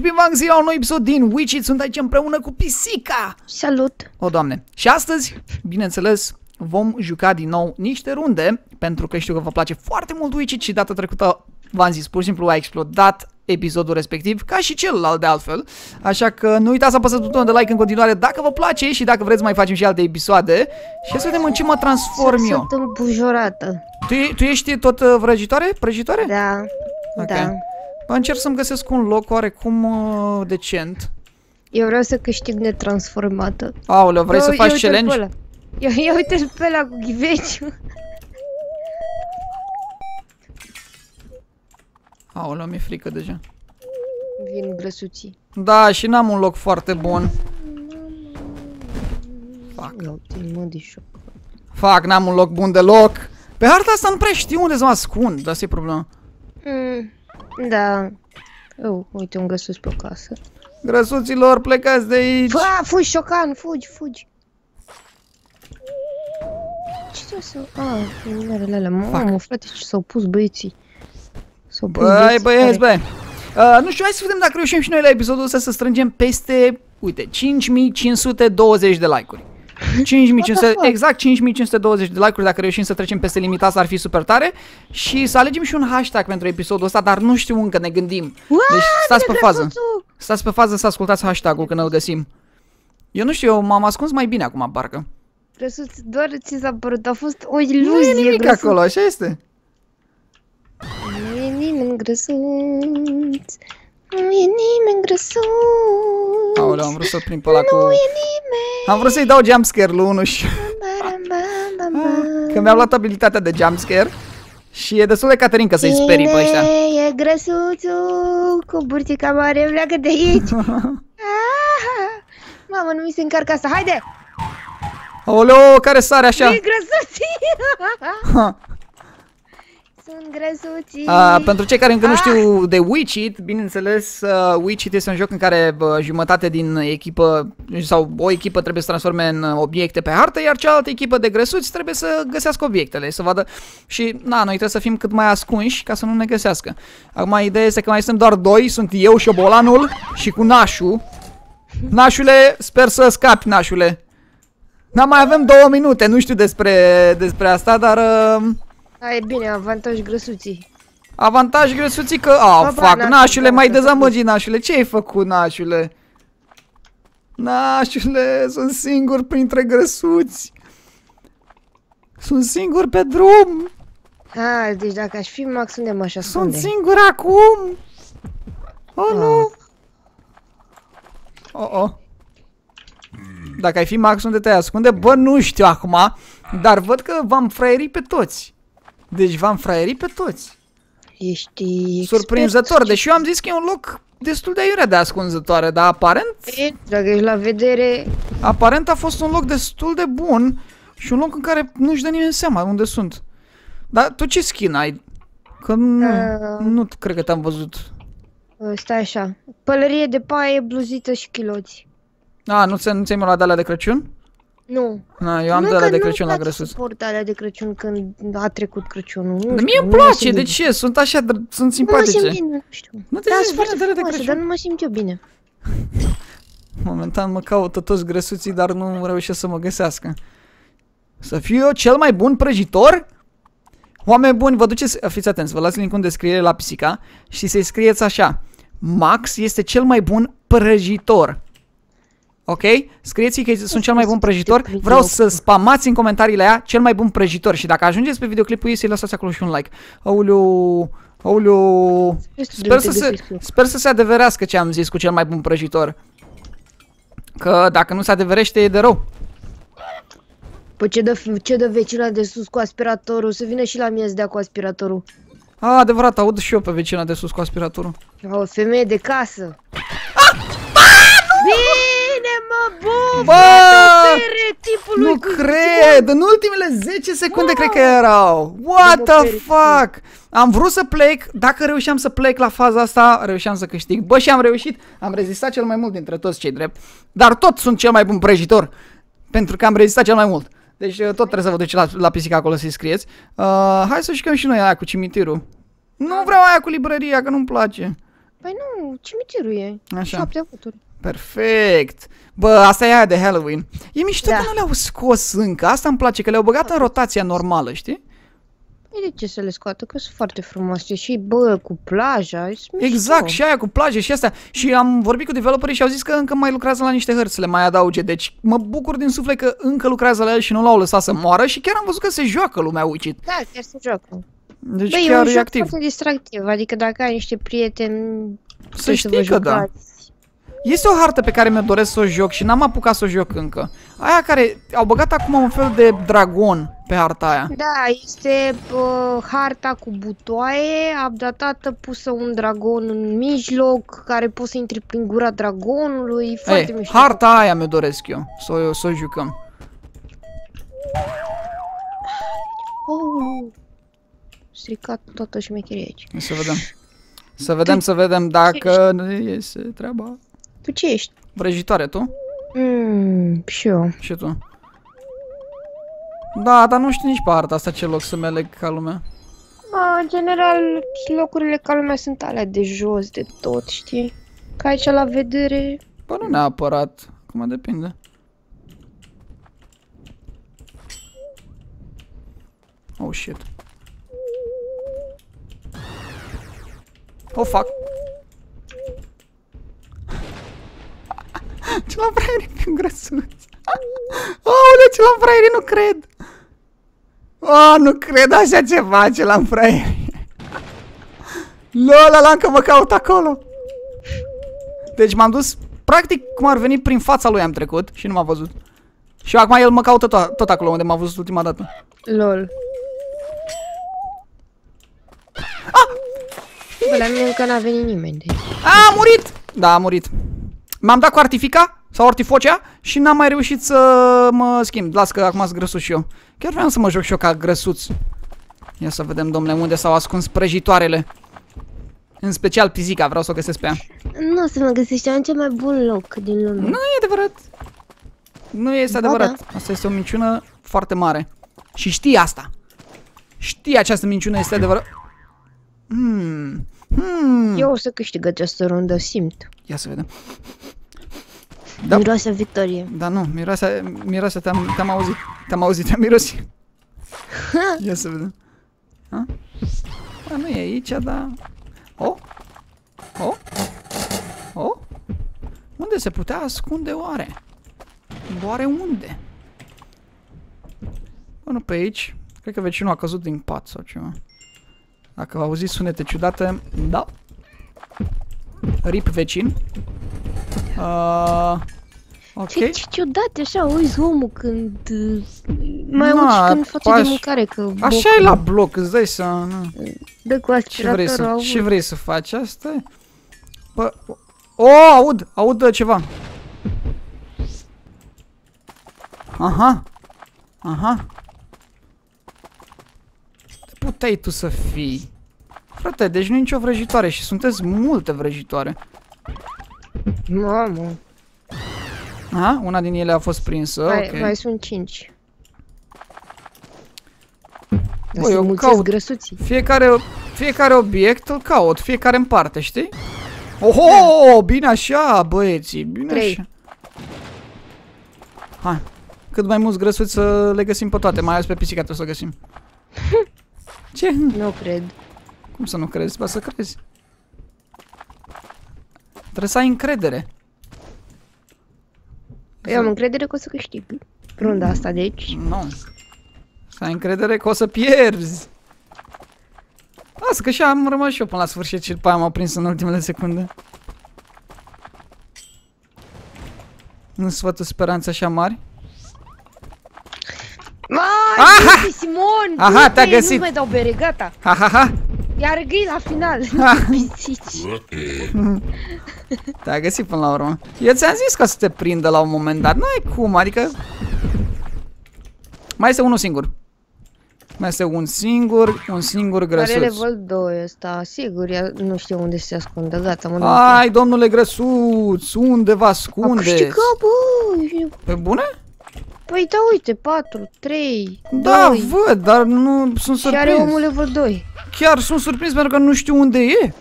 Și bine v-am găsit la un nou episod din Witch It. Sunt aici împreună cu Pisica. Salut! O, Doamne! Și astăzi, bineînțeles, vom juca din nou niște runde, pentru că știu că vă place foarte mult Witch It și data trecută v-am zis, pur și simplu a explodat episodul respectiv, ca și celălalt de altfel. Așa că nu uitați să apăsați butonul de like în continuare dacă vă place și dacă vreți să mai facem și alte episoade. Și să vedem în ce mă transform eu. Sunt îmbujorată. Tu ești tot vrăjitoare? Prăjitoare? Da. Okay. Da. Bă, încerc să-mi găsesc un loc oarecum decent. Eu vreau să câștig netransformată. Aoleu, vrei să faci challenge? Eu uite-l pe ăla cu ghiveciu. Aoleu, mi-e frică deja. Vin grăsuții. Da, și n-am un loc foarte bun. Fac, n-am un loc bun deloc. Pe harta asta nu prea știu unde să mă ascund, dar asta e problema. Da. Uite un grăsuț pe casă. Grăsuților, plecați de aici. Ba, fugi, șocan, fugi. Ce trebuie să... animalele alea, mamă, frate, ce s-au pus băieții. Băieți. Nu știu, hai să vedem dacă reușim și noi la episodul ăsta să strângem peste, uite, 5520 de like-uri. 5500, exact 5520 de like-uri, dacă reușim să trecem peste limita asta ar fi super tare. Și să alegem și un hashtag pentru episodul ăsta, dar nu știu încă, ne gândim. Deci stați pe fază. Stați pe fază să ascultați hashtag-ul când îl găsim. Eu nu știu, eu m-am ascuns mai bine acum, parcă. Grăsuț, doar ți s-a părut, a fost o iluzie. Nu e nimic acolo, așa este. Nu e nimeni grăsuț. Aoleu, am vrut să-l prind pe ăla cu... Am vrut să-i dau jumpscare-ul 1 și... Că mi-am luat abilitatea de jumpscare și e destul de Caterinca să-i sperii pe ăștia. E grăsuțul cu burtica mare, pleacă de aici. Mamă, nu mi se încarcă asta, haide! Aoleu, care sare așa? E grăsuții! Pentru cei care încă nu știu de Witch It, bineînțeles, Witch It este un joc în care jumătate din echipă sau o echipă trebuie să transforme în obiecte pe hartă, iar cealaltă echipă de grăsuți trebuie să găsească obiectele, să vadă. Și na, noi trebuie să fim cât mai ascunși ca să nu ne găsească. Acum ideea este că mai sunt doar doi, sunt eu, șobolanul și cu Nașu. Nașule, sper să scapi, Nașule. Dar mai avem 2 minute, nu știu despre asta, dar... E bine, avantaj grăsuții. Avantaj grăsuții că... fac, Nașule, mai dezamăgi, Nașule. Ce ai făcut, Nașule? Nașule, sunt singur printre grăsuți. Sunt singur pe drum. Deci dacă aș fi Max, unde m-aș ascunde? Sunt singur acum. Nu. Dacă ai fi Max, unde te-ai ascunde? Bă, nu știu acum, dar văd că v-am fraierit pe toți. Deci v-am fraierit pe toți. Ești surprinzător, deși eu am zis că e un loc destul de aiurea de ascunzătoare, dar aparent... Dacă ești la vedere... Aparent a fost un loc destul de bun și un loc în care nu-și dă nimeni seama unde sunt. Dar tu ce skin ai? Că nu cred că te-am văzut. Stai așa. Pălărie de paie, bluzită și chiloți. Nu ți-ai luat de alea de Crăciun? Nu. Eu am de alea de Crăciun la grăsuț. Nu-mi place alea de Crăciun când a trecut Crăciunul. Mie îmi place, de ce? Sunt așa, sunt simpatice. Nu mă simt bine, nu știu. Nu te zici foarte de Crăciun. Dar nu mă simt eu bine. Momentan mă caută toți grăsuții, dar nu reușesc să mă găsească. Să fiu eu cel mai bun prăjitor? Oameni buni, vă duceți, fiți atenți, vă las link-ul în descriere la Pisica și să-i scrieți așa. Max este cel mai bun prăjitor. Ok? Scrieți-i că sunt cel mai bun prăjitor. Vreau să spamați în comentariile aia cel mai bun prăjitor. Și dacă ajungeți pe videoclipul ei, să-i lăsați acolo și un like. Aoleu. Sper să se adeverească ce am zis cu cel mai bun prăjitor. Că dacă nu se adeverește, e de rău. Păi ce dă vecina de sus cu aspiratorul? Să vină și la mie să dea cu aspiratorul. Adevărat, aud și eu pe vecina de sus cu aspiratorul. O femeie de casă. Nu cred! În ultimele 10 secunde cred că erau. What the fuck? Am vrut să plec. Dacă reușeam să plec la faza asta, reușeam să câștig. Bă, și am reușit. Am rezistat cel mai mult dintre toți cei drept. Dar tot sunt cel mai bun prăjitor. Pentru că am rezistat cel mai mult. Deci tot trebuie să vă duceți la Pisica acolo să-i scrieți. Hai să jucăm și noi aia cu cimitirul. Nu vreau aia cu librăria, că nu-mi place. Păi nu, cimitirul e. Așa. 7 voturi. Perfect. Bă, asta e aia de Halloween. E mișto că nu le-au scos încă. Asta îmi place, că le-au băgat în rotația normală, știi? De ce să le scoată? Că sunt foarte frumoase. Și bă, cu plaja. Exact, și aia cu plaja și astea. Și am vorbit cu developerii și au zis că încă mai lucrează la niște hărți, le mai adauge. Deci mă bucur din suflet că încă lucrează la el și nu l-au lăsat să moară. Și chiar am văzut că se joacă lumea uicit. Da, chiar se joacă. Deci bă, chiar e activ. Foarte distractiv, adică dacă ai niște prieteni, să știi că da. Este o hartă pe care mi-o doresc să o joc și n-am apucat să o joc încă. Aia care au băgat acum un fel de dragon pe harta aia. Da, este harta cu butoaie, updatată, pusă un dragon în mijloc, care poți să intri prin gura dragonului. Foarte mișto. Harta aia mi-o doresc eu, să o jucăm. Oh, stricat toată șmecheria aici. Să vedem. Să vedem, tu, să vedem dacă ne iese treaba. Tu ce ești? Vrăjitoare, tu? Și eu. Și tu? Da, dar nu știu nici pe harta asta ce loc să-mi aleg ca lumea. În general, locurile ca lumea sunt alea de jos, de tot, știi? Ca aici la vedere... Bă, nu neapărat. Acum depinde. Oh, shit. O fac. Ce la fraierii pe un grăsuț. Aolea, ce la fraierii, nu cred. Oh, nu cred așa ceva, ce la fraierii. Lola, la încă mă caut acolo. Deci m-am dus, practic cum ar veni prin fața lui am trecut și nu m-a văzut. Și acum el mă caută tot acolo unde m-a văzut ultima dată. Lol. Bă, la mine încă n-a venit nimeni, deci... A, a murit! Da, a murit. M-am dat cu artifica sau artifocea și n-am mai reușit să mă schimb. Las că acum sunt grăsuț și eu. Chiar vreau să mă joc și eu ca grăsuț. Ia să vedem, domnule, unde s-au ascuns prăjitoarele. În special pisica, vreau să o găsesc pe ea. Nu o să mă găsești, am cel mai bun loc din lume. Nu e adevărat. Nu este adevărat. Da. Asta este o minciună foarte mare. Și știi asta. Știi această minciună, este adevărat. Eu o să câștig această rundă, simt. Ia să vedem. Da. Miroase victorie. Da, nu, miroase te-am auzit. Te-am auzit, te-am mirosit. Ia să vedem. Ha? Ba, nu e aici, dar... Oh? Oh? Oh? Unde se putea ascunde oare? Oare unde? Bă, nu pe aici. Cred că vecinul a căzut din pat sau ceva. Dacă auziți sunete ciudate, da. Rip vecin. Ok. Ce ciudat așa auzi omul când... Mai auzi când faci de mâncare, că... Așa e la bloc, îți dai seama. Dă cu aspiratorul. Ce vrei să faci? Asta e. Bă... Oh, aud ceva. Aha. Aha. Puteai tu să fii. Frate, deci nu e nicio vrăjitoare și sunteți multe vrăjitoare. Mamă. Aha, una din ele a fost prinsă. Mai sunt 5. Băi, eu caut grăsuții. Fiecare obiect îl caut, fiecare în parte, știi? Oho, bine așa, băieții, bine așa. Hai, cât mai mulți grăsuți să le găsim pe toate, mai ales pe pisica trebuie să o găsim. Ce? Nu cred. Cum să nu crezi? Ba să crezi. Trebuie să ai încredere. Eu am încredere că o să câștig runda asta, deci. Nu. Să ai încredere că o să pierzi. Lasă că și am rămas și eu până la sfârșit și după aia m-au prins în ultimele secunde. Nu-ți sfătul speranțe așa mari? Mai, Simon! Aha, te-a găsit! Nu mai dau bere, gata! Ha, ha, ha! Iar gri la final! Pisici! Te-a găsit până la urmă. Eu ți-am zis că o să te prindă la un moment dat, n-ai cum, adică... Mai este unul singur. Mai este un singur grăsuț. Are level 2 ăsta, sigur, nu știu unde se ascunde, gata, mă duc. Ai, domnule grăsuț, unde vă ascundeți? A câștigat, bă! Pe bune? Păi da, uite, 4, 3, da, 2. Văd, dar nu sunt surprins. Chiar omul level 2. Chiar sunt surprins pentru că nu știu unde e.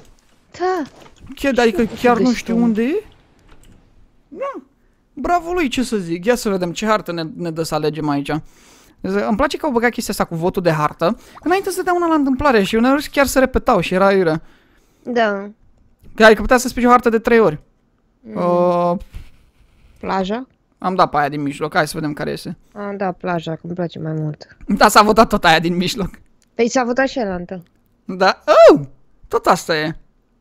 Da. Chiar, adică chiar nu știu unde e? Da. Bravo lui, ce să zic. Ia să vedem ce hartă ne dă să alegem aici. Îmi place că au băgat chestia asta cu votul de hartă. Înainte să dea una la întâmplare și uneori chiar se repetau și era iurea. Da. Adică putea să spici o hartă de 3 ori. Plaja? Am dat pe aia din mijloc, hai să vedem care este. Am dat plaja, că îmi place mai mult. Da, s-a votat tot aia din mijloc. Păi s-a votat și altă. Da, oh! Tot asta e.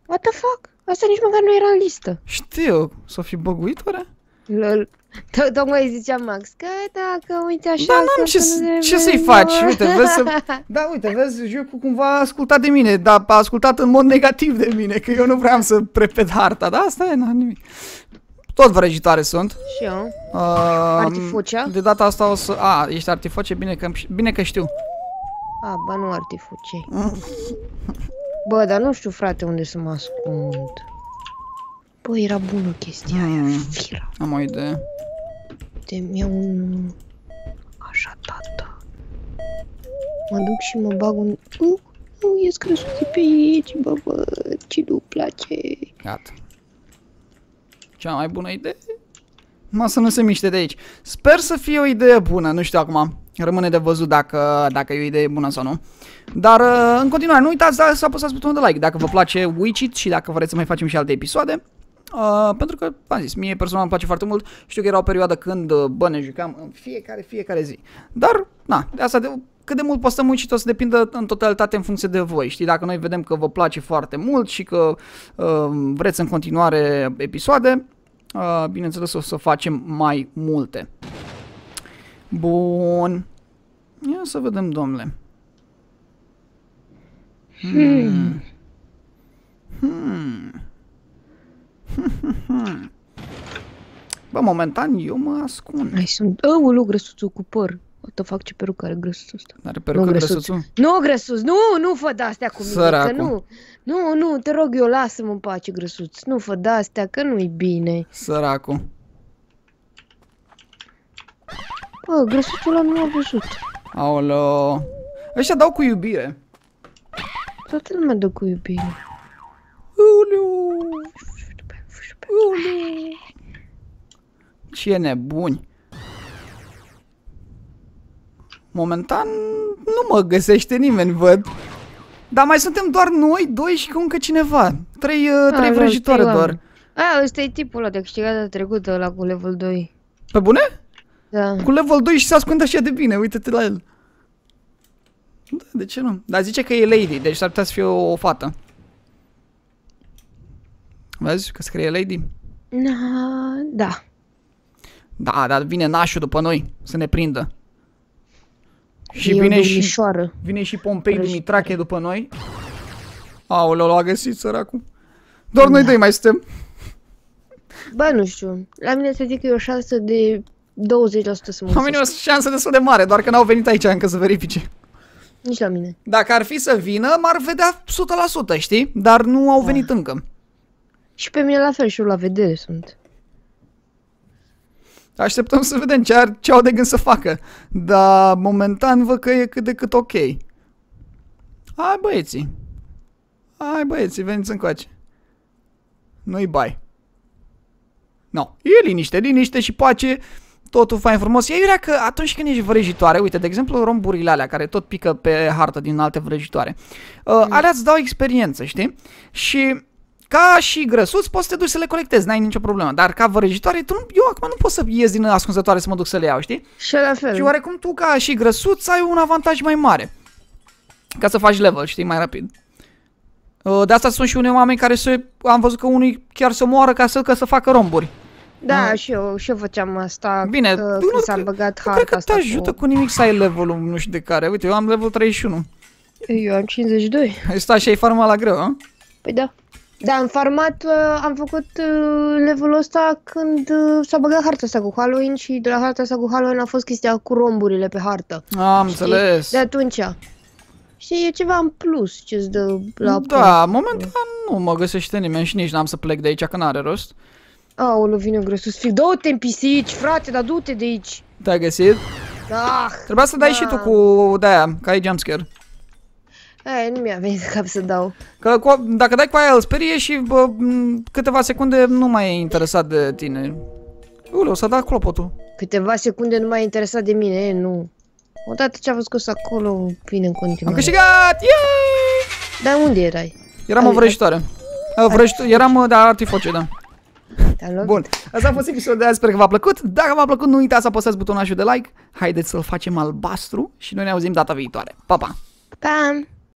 What the fuck? Asta nici măcar nu era în listă. Știu, s-o fi băguit oare? Lol. Tocmai zicea Max că dacă uite așa... Da, n-am ce să-i faci, uite, vezi să... Da, uite, vezi, eu cumva a ascultat de mine, dar a ascultat în mod negativ de mine, că eu nu vreau să prepet harta, da, asta e, n-am nimic. Tot vrăjitoare sunt. Și eu. Artifucea. De data asta o să... A, ești artifoce? Bine că știu. A, bă, nu artifucei. Bă, dar nu știu, frate, unde să mă ascund. Bă, era bună chestia aia. Fira. Am o idee. Uite-mi iau un... Așa, tata. Mă duc și mă bag un... Nu, ies crescut de pe aici, bă, bă, ce nu place. Gata. Cea mai bună idee? Mă, să nu se miște de aici. Sper să fie o idee bună, nu știu acum. Rămâne de văzut dacă e o idee bună sau nu. Dar în continuare, nu uitați să apăsați butonul de like dacă vă place Witch It și dacă vreți să mai facem și alte episoade. Pentru că, v-am zis, mie personal îmi place foarte mult. Știu că era o perioadă când, bă, ne jucam în fiecare zi. Dar, na, de asta, cât de mult postăm Witch It o să depindă în totalitate în funcție de voi. Știi, dacă noi vedem că vă place foarte mult și că vreți în continuare episoade, bineînțeles o să facem mai multe. Bun. Ia să vedem, domnule. Bă, momentan eu mă ascund. Ai sunt... Aoleu, grăsuțul cu păr. O te fac, ce perucă are grăsuțul ăsta. Are perucă grăsuțul? Nu, grăsuț, nu fă de-astea cu mine, că nu. Nu, te rog eu, lasă-mă în pace, grăsuț. Nu fă de-astea, că nu-i bine. Săracu. Bă, grăsuțul ăla nu m-a văzut. Aoleo. Ăștia dau cu iubire. Toată lumea dă cu iubire. Aoleo. Aoleo. Ce nebuni. Momentan nu mă găsește nimeni, văd. Dar mai suntem doar noi, 2 și încă cineva. 3 vrăjitoare doar. A, ăsta e tipul ăla de câștigat de trecută, ăla cu level 2. Pe bune? Da. Cu level 2 și se ascunde așa de bine, uite-te la el. Da, de ce nu? Dar zice că e lady, deci s-ar putea să fie o fată. Vezi că scrie lady? Da. Da, dar vine nașul după noi să ne prindă. Și vine și Pompei Dumitrache după noi. Aoleo, l-a găsit săracul. Doar noi 2 mai suntem. Bă, nu știu. La mine se zic că e o șansă de 20% să mă. La mine e o șansă destul de mare, doar că n-au venit aici încă să verifice. Nici la mine. Dacă ar fi să vină, m-ar vedea 100%, știi? Dar nu au venit încă. Și pe mine la fel, și eu la vedere sunt. Așteptăm să vedem ce au de gând să facă. Dar momentan văd că e cât de cât ok. Hai băieții. Hai băieții, veniți încoace. Nu-i bai. Nu, e liniște și pace. Totul fain frumos. E iurea că atunci când ești vrăjitoare, uite, de exemplu romburile alea care tot pică pe hartă din alte vrăjitoare, alea îți dau experiență, știi? Și ca și grăsuți poți să te duci să le colectezi, n-ai nicio problemă. Dar ca vrăjitoare, eu acum nu pot să ies din ascunzătoare să mă duc să le iau, știi? Și la fel. Și oarecum tu ca și grăsuți ai un avantaj mai mare. Ca să faci level, știi, mai rapid. De asta sunt și unei oameni care am văzut că unii chiar se moară ca să facă romburi. Da, și eu făceam asta. Bine, nu s-a băgat harta. Cred că te ajută cu nimic să ai levelul nu știu de care. Uite, eu am level 31. Eu am 52. Ai stat și ai farmat la greu, a? Păi da. Da, am farmat, am făcut levelul ăsta când s-a băgat harta asta cu Halloween și de la harta asta cu Halloween a fost chestia cu romburile pe hartă. Am înțeles. De atunci. Știi, e ceva în plus ce-ți dă la... Da, momentan nu mă găsește nimeni și nici n-am să plec de aici, că n-are rost. Aoleu, vine grăsuț, fi, dă-te în pisici, frate, dar du-te de aici. Te-ai găsit? Da. Trebuia să dai și tu cu de-aia, ca ai jumpscare. Aia, nu mi-a venit cap să dau. Că cu, dacă dai cu aia îl sperie și bă, câteva secunde nu mai e interesat de tine. Ule, o să da clopotul. Câteva secunde nu mai e interesat de mine, e, nu. Odată ce a fost scos acolo, bine în continuare. Am câștigat! Yeee! Dar unde erai? Eram o vrăjitoare. Eram de artifoce, da. Bun, asta a fost episodul de azi, sper că v-a plăcut. Dacă v-a plăcut, nu uitați să apăsați butonul de like. Haideți să-l facem albastru și noi ne auzim data viitoare. Pa, pa! Pa!